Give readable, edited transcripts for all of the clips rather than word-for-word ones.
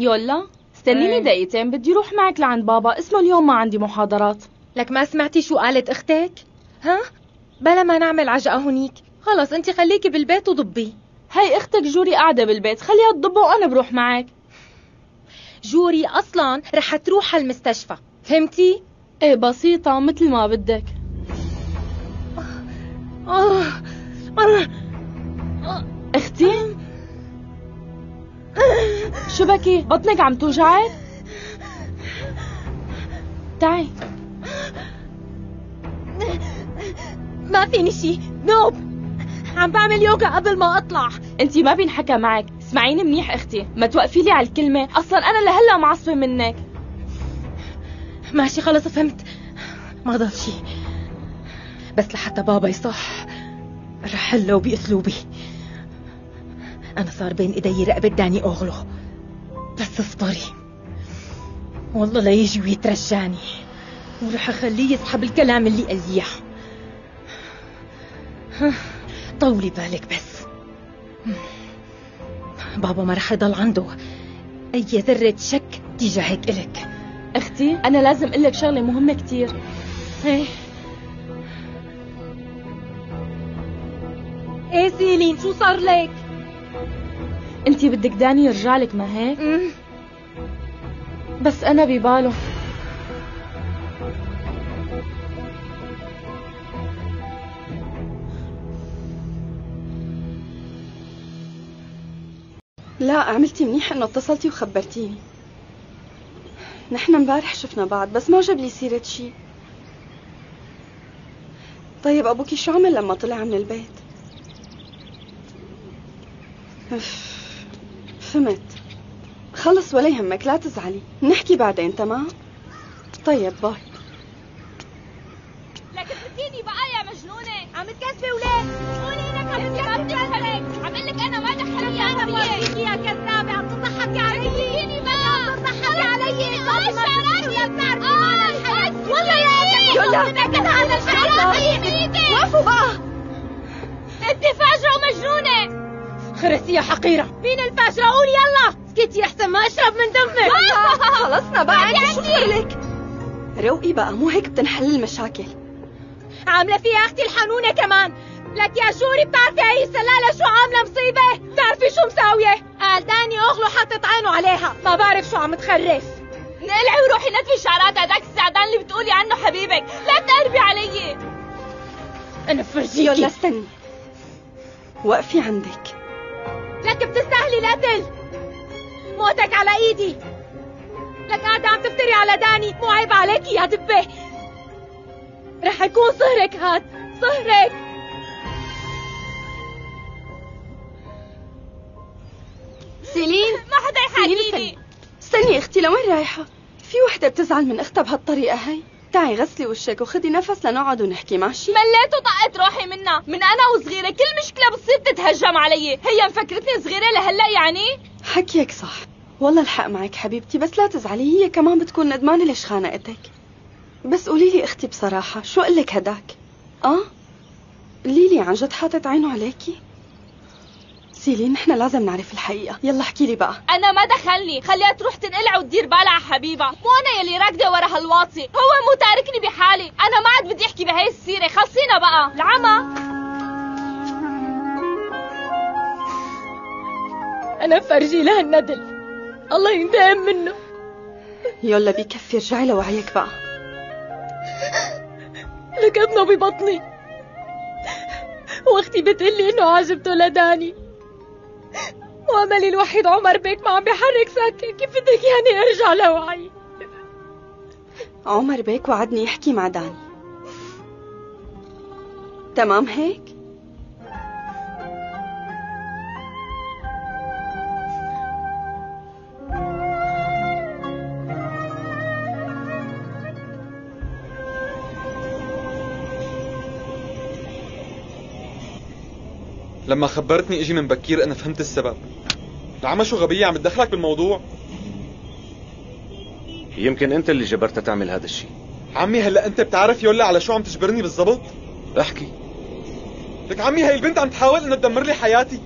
يلا استنيني دقيقتين، بدي روح معك لعند بابا، اسمه اليوم ما عندي محاضرات. لك ما سمعتي شو قالت اختك؟ ها؟ بلا ما نعمل عجقة هونيك، خلص انت خليكي بالبيت وضبي. هي اختك جوري قاعدة بالبيت، خليها تضبه وانا بروح معك. جوري اصلا رح تروح على المستشفى، فهمتي؟ ايه بسيطة مثل ما بدك. اختي؟ شو بكي؟ بطنك عم توجعك؟ تعي. ما فيني شي، نوب. عم بعمل يوغا قبل ما اطلع. انتي ما بينحكى معك، اسمعيني منيح اختي، ما توقفي لي على الكلمة، اصلا انا لهلا معصبة منك. ماشي خلص فهمت، ما ضل شي. بس لحتى بابا يصح رح له باسلوبي. أنا صار بين إيدي رقبة داني أوغلو، بس اصبري والله لا يجي ويترجاني، ورح أخليه يسحب الكلام اللي قال لي إياه. طولي بالك بس، بابا ما رح يضل عنده أي ذرة شك تجاهك إلك. أختي أنا لازم أقول لك شغلة مهمة كتير. إيه إيه سيلين شو صار لك؟ انتي بدك داني يرجع لك ما هيك؟ بس انا بباله. لا عملتي منيح انه اتصلتي وخبرتيني. نحن امبارح شفنا بعض بس ما جاب لي سيرة شي. طيب ابوكي شو عمل لما طلع من البيت؟ فهمت، خلص ولا يهمك لا تزعلي، نحكي بعدين تمام؟ طيب باي. لك اتركيني بقى يا مجنونة، عم تكسفي ولاد، قولي انك عم تكسفي ولادك، عم بقول لك انا ما دخلتي انا فيكي يا كذابة، عم تضحكي علي، اتركيني بقى، عم تضحكي علي، انت ما بتعرفي ولا بتعرفي معنى الحياة، والله يا يلا انك على الحياة، وقفوا بقى. انت فاجرة ومجنونة. خرسي يا حقيرة. مين الفاجرة؟ قولي يلا. سكتي احسن ما اشرب من دمك. خلصنا بقى، انت شو صار لك؟ روقي بقى، مو هيك بتنحل المشاكل. عاملة فيها اختي الحنونة كمان. لك يا جوري بتعرفي هي السلالة شو عاملة مصيبة؟ بتعرفي شو مساوية؟ قال داني اغلو حطت عينه عليها، ما بعرف شو عم تخرف. نقلعي وروحي نتفي شعرات هداك السعدان اللي بتقولي عنه حبيبك، لا تقربي علي. انا بفرجيكي. يلا استني. وقفي عندك. لك بتستاهلي القتل، موتك على ايدي. لك قاعدة عم تفتري على داني، مو عيب عليكي يا دبة؟ رح يكون صهرك هاد، صهرك. سيلين ما حدا يحاكيني. استني اختي، لوين رايحة؟ في وحدة بتزعل من اختها بهالطريقة هي. تعي غسلي وشك وخدي نفس لنقعد ونحكي، ماشي؟ مليت وطقت روحي منها، من انا وصغيرة كل مشكلة بتصير بتتهجم علي، هي مفكرتني صغيرة لهلا يعني؟ حكيك صح، والله الحق معك حبيبتي، بس لا تزعلي، هي كمان بتكون ندمانة ليش خانقتك. بس قولي لي اختي بصراحة، شو قال لك هداك؟ قولي لي عن جد حاطط عينه عليكي؟ سيلين نحن لازم نعرف الحقيقة، يلا احكي لي بقى. أنا ما دخلني، خليها تروح تنقلع وتدير بالها على حبيبها، مو أنا يلي راكدة ورا هالواطي، هو مو تاركني بحالي، أنا ما عاد بدي أحكي بهي السيرة، خلصينا بقى، العمى. أنا بفرجي لها الندل، الله ينتقم منه. يلا بكفي ارجعي لوعيك بقى. لك ابنه ببطني، واختي بتقلي إنه عاجبته لداني. وأملي الوحيد عمر بيك ما عم بيحرك ساكن، كيف بدك يعني ارجع لوعي؟ عمر بيك وعدني يحكي مع داني، تمام هيك؟ لما خبرتني اجي من بكير انا فهمت السبب. عم شو غبية عم تدخلك بالموضوع؟ يمكن انت اللي جبرتها تعمل هذا الشيء. عمي هلا انت بتعرف يولا على شو عم تجبرني بالضبط؟ احكي. لك عمي هاي البنت عم تحاول انها تدمر لي حياتي.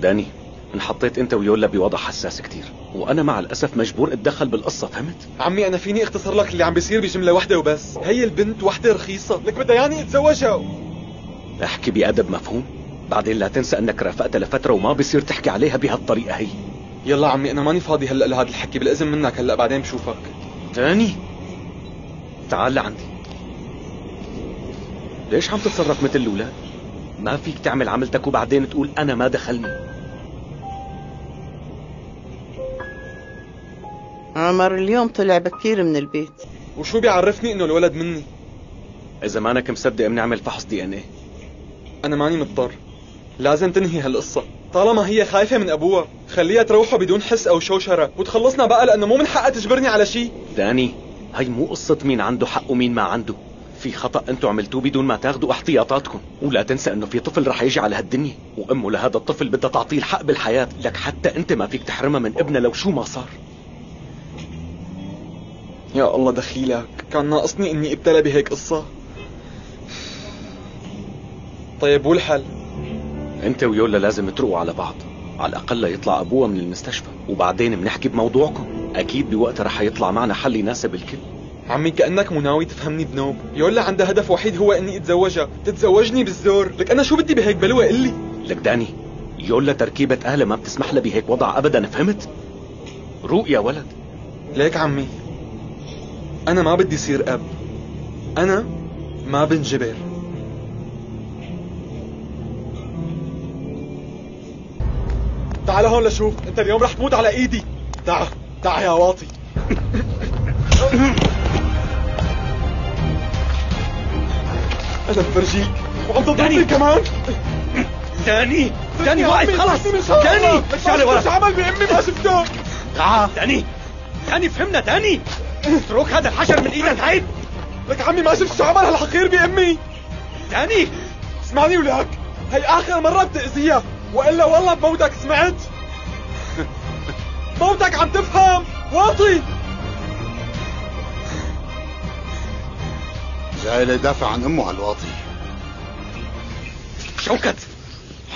داني، انحطيت انت ويولا بوضع حساس كتير، وانا مع الاسف مجبور اتدخل بالقصه، فهمت؟ عمي انا فيني اختصر لك اللي عم بيصير بجمله واحده وبس، هي البنت وحده رخيصه، لك بدها يعني اتزوجها. احكي بأدب، مفهوم؟ بعدين لا تنسى انك رافقتها لفتره وما بصير تحكي عليها بهالطريقه هي. يلا عمي انا ماني فاضي هلا لهذا الحكي، بالاذن منك هلا بعدين بشوفك. داني تعال لعندي. ليش عم تتصرف مثل الاولاد؟ ما فيك تعمل عملتك وبعدين تقول انا ما دخلني. عمر اليوم طلع بكير من البيت. وشو بيعرفني انه الولد مني؟ اذا ما انك مصدق بنعمل فحص DNA. انا ماني مضطر، لازم تنهي هالقصه، طالما هي خايفه من ابوها خليها تروحه بدون حس او شوشره وتخلصنا بقى، لانه مو من حقها تجبرني على شيء. داني هي مو قصه مين عنده حق ومين ما عنده، في خطا انتم عملتوه بدون ما تاخذوا احتياطاتكم، ولا تنسى انه في طفل رح يجي على هالدنيا، وامه لهذا الطفل بدها تعطيه الحق بالحياه، لك حتى انت ما فيك تحرمها من ابنها لو شو ما صار. يا الله دخيلك، كان ناقصني اني ابتلى بهيك قصة. طيب والحل؟ انت ويولا لازم تروقوا على بعض، على الاقل يطلع ابوها من المستشفى، وبعدين بنحكي بموضوعكم، اكيد بوقتها رح يطلع معنا حل يناسب الكل. عمي كأنك مناوي تفهمني بنوب، يولا عندها هدف وحيد هو اني اتزوجها، تتزوجني بالزور، لك انا شو بدي بهيك بلوى قلي؟ لك داني، يولا تركيبة اهلها ما بتسمح لها بهيك وضع ابدا، فهمت؟ روق يا ولد. ليك عمي أنا ما بدي صير أب، أنا ما بنجبر. تعال هون لشوف، أنت اليوم رح تموت على إيدي. تعا تعا يا واطي. أنا بفرجيك وعم تضربني كمان. داني داني وقف خلص، داني تعال ورا. شو عمل بأمي ما شفته؟ تعا داني داني فهمنا داني. اترك هذا الحجر من ايدك، عيب. لك عمي ما شفت شو عمل هالحقير بامي. داني اسمعني ولك، هي اخر مره بتاذيها والا والله بموتك، سمعت؟ بموتك عم تفهم واطي. جاي ليدافع عن امه هالواطي. شوكت،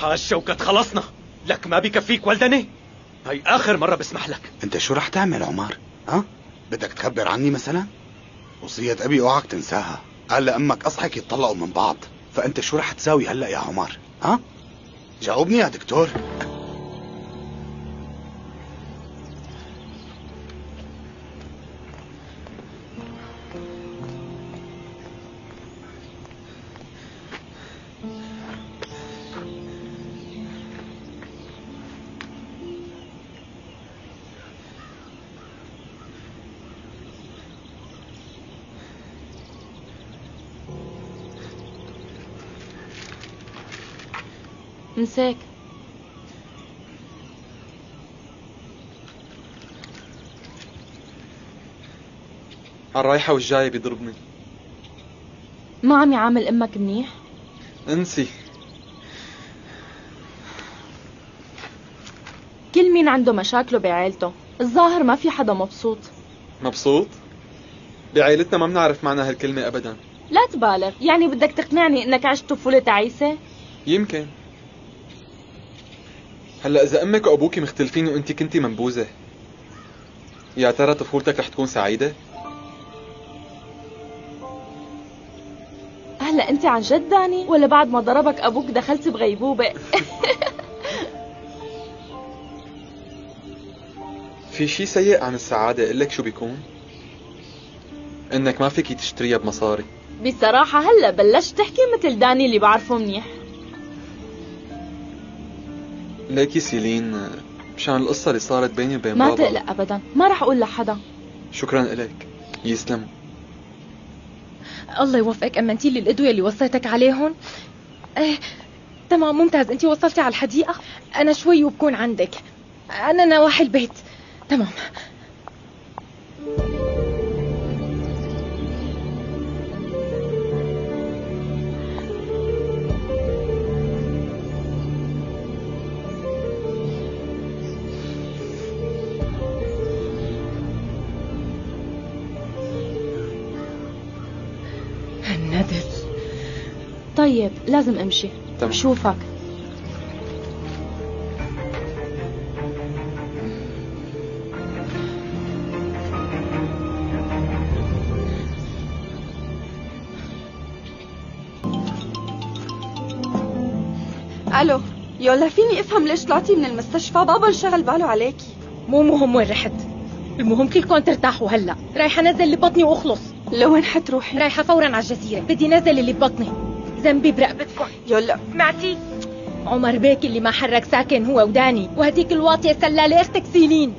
حاج شوكت خلصنا، لك ما بكفيك ولدني؟ هي اخر مره بسمح لك. انت شو رح تعمل عمر؟ ها؟ بدك تخبر عني مثلا؟ وصية ابي اوعك تنساها، قال لامك اصحك يتطلقوا من بعض، فانت شو رح تساوي هلا يا عمر؟ ها؟ جاوبني يا دكتور. امسك. الرايحة والجاية بيضربني. ما عم يعامل امك منيح؟ انسي. كل مين عنده مشاكله بعائلته، الظاهر ما في حدا مبسوط. مبسوط؟ بعائلتنا ما بنعرف معنى هالكلمة ابدا. لا تبالغ، يعني بدك تقنعني انك عشت طفولة تعيسة؟ يمكن. هلا إذا أمك وأبوكي مختلفين وأنتِ كنتي منبوذة، يا ترى طفولتك رح تكون سعيدة؟ هلا أنتِ عن جد داني، ولا بعد ما ضربك أبوك دخلتِ بغيبوبة؟ في شي سيء عن السعادة، أقول لك شو بيكون؟ إنك ما فيكي تشتريها بمصاري. بصراحة هلا بلشت تحكي مثل داني اللي بعرفه منيح. ليكي سيلين، مشان القصة اللي صارت بيني وبين بابا ما تقلق أبدا، ما رح أقول لحدا. شكرا إلك، يسلم. الله يوفقك، أمنتي لي الأدوية اللي وصيتك عليهم. إيه تمام ممتاز، أنت وصلتي على الحديقة، أنا شوي وبكون عندك، أنا نواحي البيت. تمام. طيب لازم امشي. تمام. شوفك. الو يلا فيني افهم ليش طلعتي من المستشفى؟ بابا انشغل باله عليكي. مو مهم وين رحت، المهم كلكم ترتاحوا. هلا رايحه انزل اللي ببطني واخلص. لوين حتروحي؟ رايحه فورا على الجزيره، بدي نزل اللي ببطني، ذنبي برقبتكم. يلا سمعتي؟ عمر بيك اللي ما حرك ساكن هو وداني، وهديك الواطيه السلاله اختك سيلين.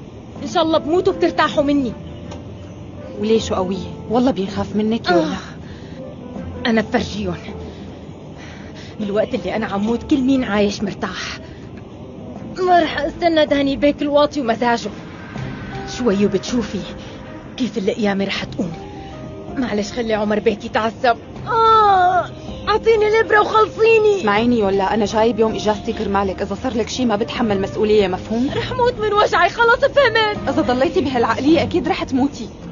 ان شاء الله بموتوا بترتاحوا مني. وليش قويه؟ والله بيخاف منك. يلا انا بفرجيهم بالوقت اللي انا عم موت كل مين عايش مرتاح. ما رح استنى داني بيك الواطي ومزاجه. شوي وبتشوفي كيف القيامه رح تقوم. معلش خلي عمر بيك يتعصب. اعطيني الابره وخلصيني. اسمعيني يولا، انا جاي بيوم اجازتي كرمالك، اذا صار لك شيء ما بتحمل مسؤوليه، مفهوم؟ رح موت من وجعي، خلص فهمت. اذا ضليتي بهالعقليه اكيد رح تموتي.